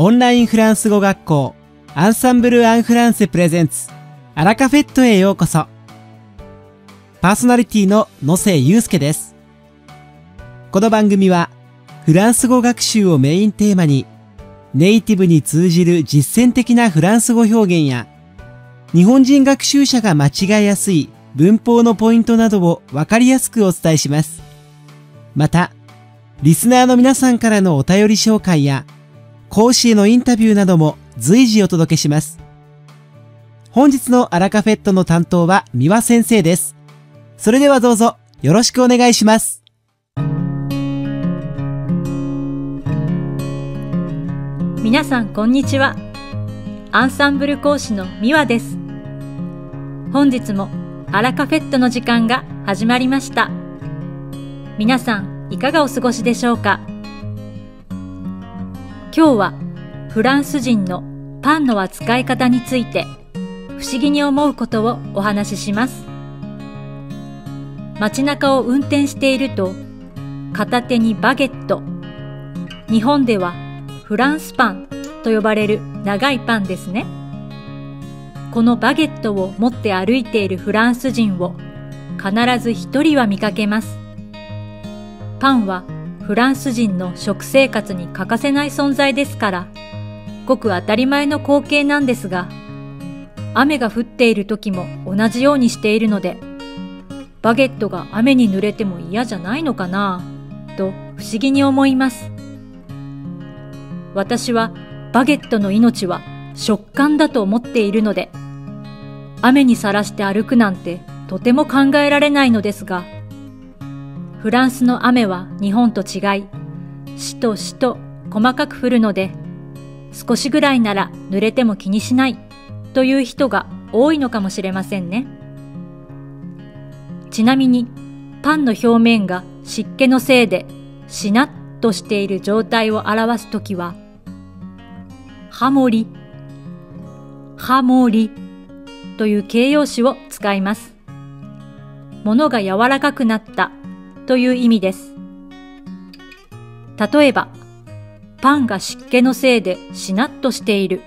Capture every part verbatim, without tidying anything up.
オンラインフランス語学校アンサンブル・アン・フランセプレゼンツアラカフェットへようこそ。パーソナリティの野瀬祐介です。この番組はフランス語学習をメインテーマに、ネイティブに通じる実践的なフランス語表現や、日本人学習者が間違えやすい文法のポイントなどをわかりやすくお伝えします。また、リスナーの皆さんからのお便り紹介や、講師へのインタビューなども随時お届けします。本日のアラカフェットの担当は三輪先生です。それではどうぞよろしくお願いします。皆さんこんにちは。アンサンブル講師の三輪です。本日もアラカフェットの時間が始まりました。皆さんいかがお過ごしでしょうか。今日はフランス人のパンの扱い方について不思議に思うことをお話しします。街中を運転していると片手にバゲット、日本ではフランスパンと呼ばれる長いパンですね。このバゲットを持って歩いているフランス人を必ず一人は見かけます。パンはフランス人の食生活に欠かせない存在ですから、ごく当たり前の光景なんですが、雨が降っている時も同じようにしているので、バゲットが雨に濡れても嫌じゃないのかなと不思議に思います。私はバゲットの命は食感だと思っているので、雨にさらして歩くなんてとても考えられないのですが、フランスの雨は日本と違い、しとしと細かく降るので、少しぐらいなら濡れても気にしないという人が多いのかもしれませんね。ちなみにパンの表面が湿気のせいでしなっとしている状態を表すときは、ハモリ、ハモリという形容詞を使います。物が柔らかくなったという意味です。例えば、パンが湿気のせいでしなっとしている。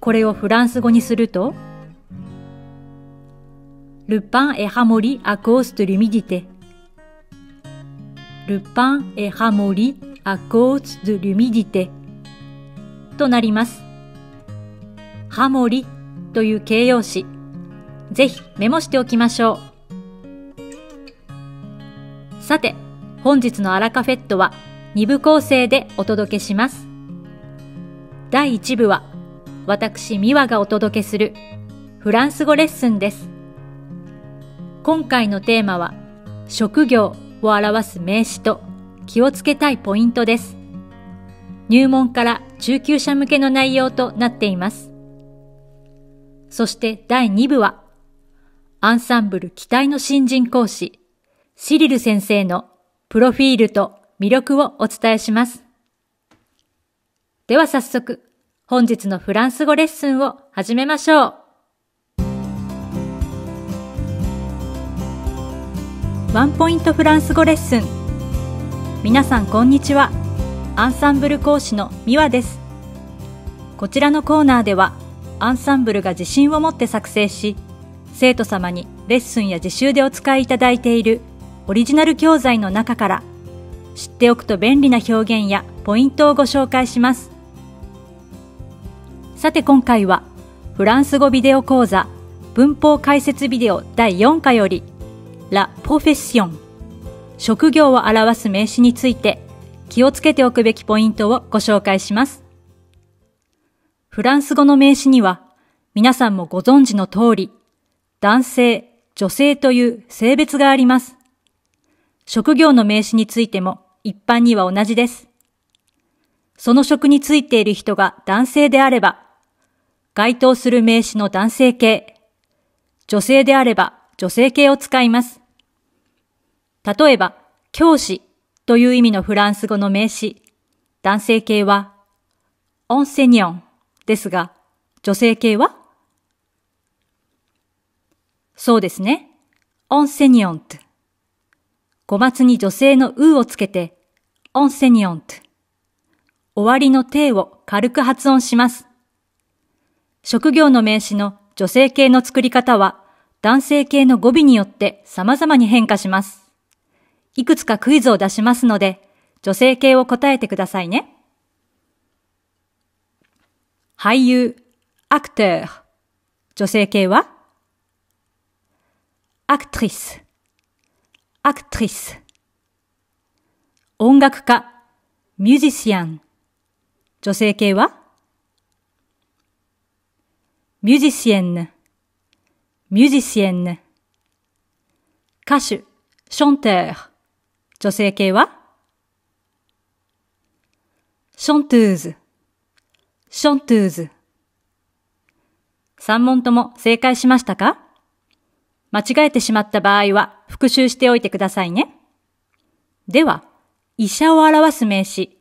これをフランス語にすると、Le pain est ramolli à cause de l'humidité。Le pain est ramolli à cause de l'humidité。となります。ハモリという形容詞、ぜひメモしておきましょう。さて、本日のアラカフェットはに部構成でお届けします。だいいち部は私ミワがお届けするフランス語レッスンです。今回のテーマは職業を表す名詞と気をつけたいポイントです。入門から中級者向けの内容となっています。そしてだいに部は、アンサンブル期待の新人講師、シリル先生のプロフィールと魅力をお伝えします。では早速、本日のフランス語レッスンを始めましょう。ワンポイントフランス語レッスン。皆さんこんにちは。アンサンブル講師のミワです。こちらのコーナーでは、アンサンブルが自信を持って作成し、生徒様にレッスンや自習でお使いいただいているオリジナル教材の中から、知っておくと便利な表現やポイントをご紹介します。さて今回は、フランス語ビデオ講座文法解説ビデオだいよんかより、ラ・ポフェッション、職業を表す名詞について、気をつけておくべきポイントをご紹介します。フランス語の名詞には、皆さんもご存知の通り、男性、女性という性別があります。職業の名詞についても一般には同じです。その職についている人が男性であれば、該当する名詞の男性形、女性であれば女性形を使います。例えば、教師という意味のフランス語の名詞、男性形は、オンセニョンですが、女性形はそうですね、オンセニョント。語末に女性のうをつけて、オンセニョント。終わりのていを軽く発音します。職業の名詞の女性形の作り方は男性形の語尾によって様々に変化します。いくつかクイズを出しますので、女性形を答えてくださいね。俳優、アクター。女性形はアクトリス、アクトリス。音楽家、ミュージシャン。女性形はミュージシエンヌ、ミュージシエンヌ。歌手、ションター。女性形はショントゥーズ、ショントゥーズ。さん問とも正解しましたか？間違えてしまった場合は復習しておいてくださいね。では、医者を表す名詞、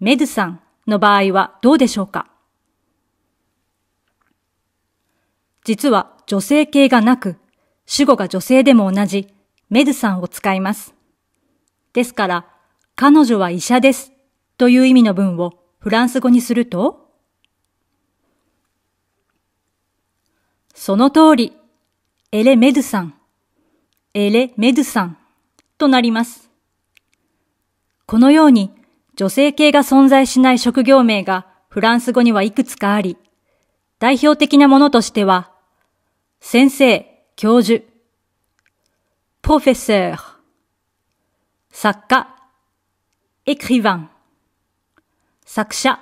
メドゥサンの場合はどうでしょうか？実は女性形がなく、主語が女性でも同じメドゥサンを使います。ですから、彼女は医者ですという意味の文をフランス語にすると、その通り、エレメドゥサン、エレメドゥサンとなります。このように女性形が存在しない職業名がフランス語にはいくつかあり、代表的なものとしては、先生、教授、プロフェッセー、作家、エクリヴァン、作者、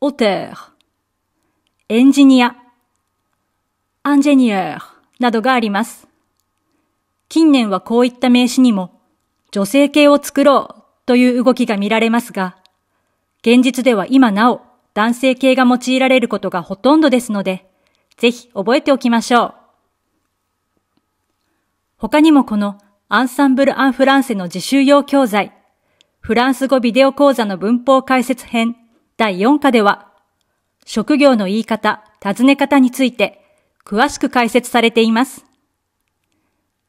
オーター、エンジニア、アンジェニアなどがあります。近年はこういった名詞にも女性形を作ろうという動きが見られますが、現実では今なお男性形が用いられることがほとんどですので、ぜひ覚えておきましょう。他にもこのアンサンブル・アン・フランセの自習用教材、フランス語ビデオ講座の文法解説編だいよんかでは、職業の言い方、尋ね方について、詳しく解説されています。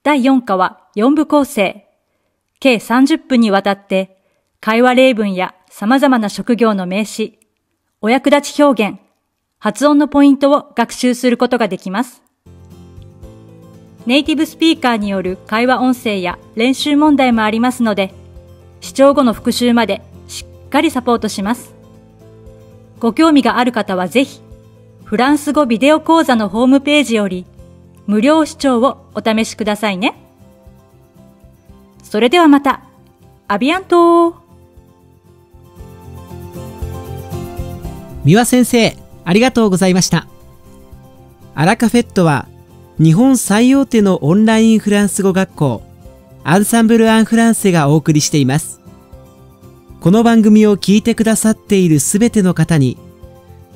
だいよんかはよん部構成、計さんじゅっぷんにわたって、会話例文や様々な職業の名詞、お役立ち表現、発音のポイントを学習することができます。ネイティブスピーカーによる会話音声や練習問題もありますので、視聴後の復習までしっかりサポートします。ご興味がある方はぜひ、フランス語ビデオ講座のホームページより無料視聴をお試しくださいね。それではまた、アビアント。三輪先生、ありがとうございました。アラカフェットは日本最大手のオンラインフランス語学校アンサンブル・アン・フランセがお送りしています。この番組を聞いてくださっているすべての方に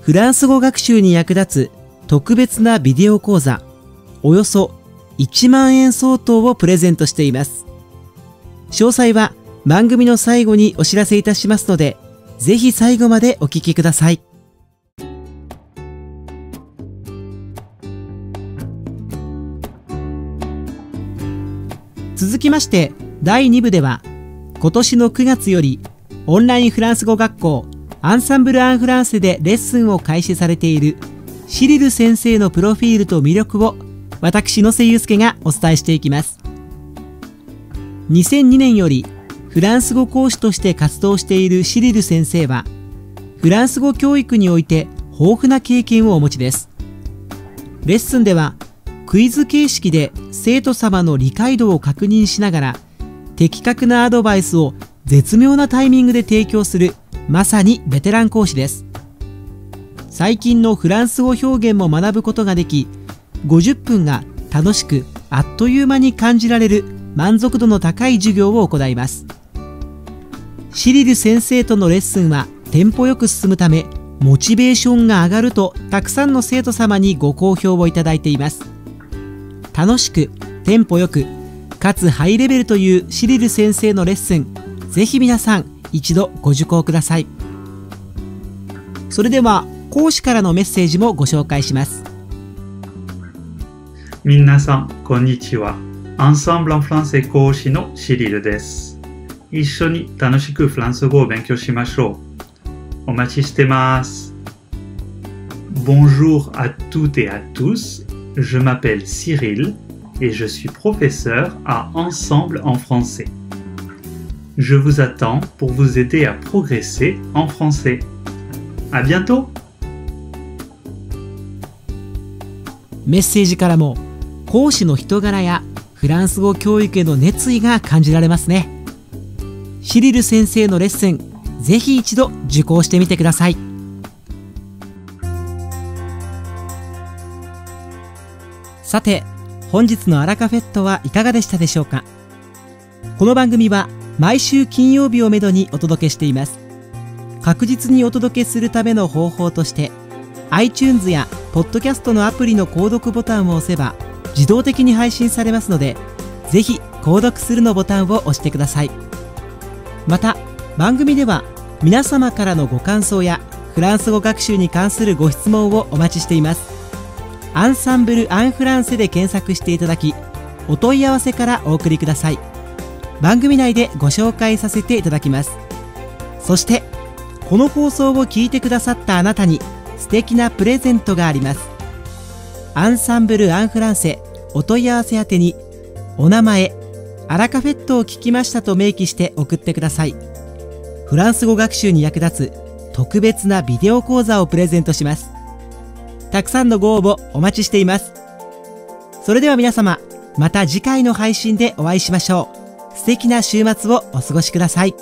フランス語学習に役立つ特別なビデオ講座、およそいちまんえん相当をプレゼントしています。詳細は番組の最後にお知らせいたしますので、ぜひ最後までお聞きください。続きまして、だいに部では、今年のくがつよりオンラインフランス語学校アンサンブル・アン・フランセでレッスンを開始されているシリル先生のプロフィールと魅力を私野瀬祐介がお伝えしていきます。にせんにねんよりフランス語講師として活動しているシリル先生はフランス語教育において豊富な経験をお持ちです。レッスンではクイズ形式で生徒様の理解度を確認しながら的確なアドバイスを絶妙なタイミングで提供するまさにベテラン講師です。最近のフランス語表現も学ぶことができ、ごじゅっぷんが楽しくあっという間に感じられる満足度の高い授業を行います。シリル先生とのレッスンはテンポよく進むため、モチベーションが上がるとたくさんの生徒様にご好評をいただいています。楽しく、テンポよく、かつハイレベルというシリル先生のレッスン、ぜひ皆さん、一度ご受講ください。それでは講師からのメッセージもご紹介します。皆さんこんにちは。アンサンブル・アン・フランセ講師のシリルです。一緒に楽しくフランス語を勉強しましょう。お待ちしてます。Bonjour à toutes et à tous. Je m'appelle Cyril et je suis professeur à Ensemble en français. Je vous attends pour vous aider à progresser en français. À bientôt! メッセージからも講師の人柄やフランス語教育への熱意が感じられますね。シリル先生のレッスン、ぜひ一度受講してみてください。さて、本日のアラカフェットはいかがでしたでしょうか。この番組は毎週金曜日をめどにお届けしています。確実にお届けするための方法として、iTunes やポッドキャストのアプリの購読ボタンを押せば自動的に配信されますので、ぜひ購読するのボタンを押してください。また、番組では皆様からのご感想やフランス語学習に関するご質問をお待ちしています。アンサンブル・アン・フランセで検索していただき、お問い合わせからお送りください。番組内でご紹介させていただきます。そして、この放送を聞いてくださったあなたに素敵なプレゼントがあります。アンサンブル・アン・フランセお問い合わせ宛てに、お名前、アラカフェットを聞きましたと明記して送ってください。フランス語学習に役立つ特別なビデオ講座をプレゼントします。たくさんのご応募お待ちしています。それでは皆様、また次回の配信でお会いしましょう。素敵な週末をお過ごしください。